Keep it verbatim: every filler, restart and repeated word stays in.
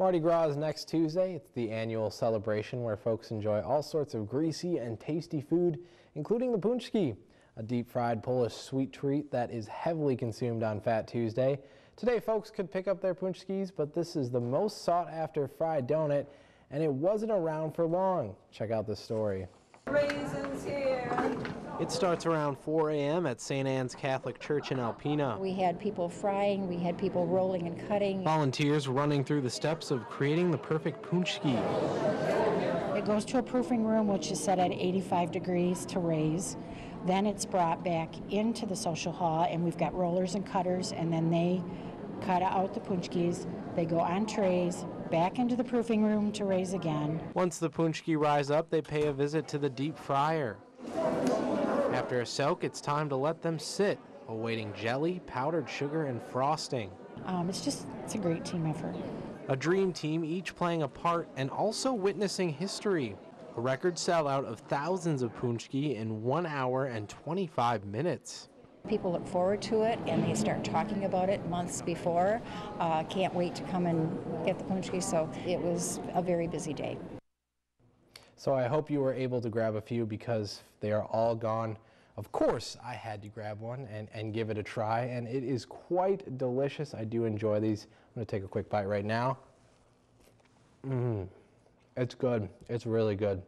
Mardi Gras is next Tuesday. It's the annual celebration where folks enjoy all sorts of greasy and tasty food, including the pączki, a deep-fried Polish sweet treat that is heavily consumed on Fat Tuesday. Today, folks could pick up their pączkis, but this is the most sought-after fried donut, and it wasn't around for long. Check out this story. Raisins here. It starts around four A M at Saint Anne's Catholic Church in Alpena. We had people frying, we had people rolling and cutting. Volunteers running through the steps of creating the perfect pączki. It goes to a proofing room, which is set at eighty-five degrees to raise. Then it's brought back into the social hall, and we've got rollers and cutters, and then they cut out the pączkis. They go on trays, back into the proofing room to raise again. Once the pączki rise up, they pay a visit to the deep fryer. After a soak, it's time to let them sit, awaiting jelly, powdered sugar, and frosting. Um, it's just, it's a great team effort. A dream team, each playing a part and also witnessing history. A record sellout of thousands of pączki in one hour and twenty-five minutes. People look forward to it, and they start talking about it months before. Uh, can't wait to come and get the pączki, so it was a very busy day. So I hope you were able to grab a few, because they are all gone. Of course, I had to grab one and, and give it a try, and it is quite delicious. I do enjoy these. I'm going to take a quick bite right now. Mmm. It's good. It's really good.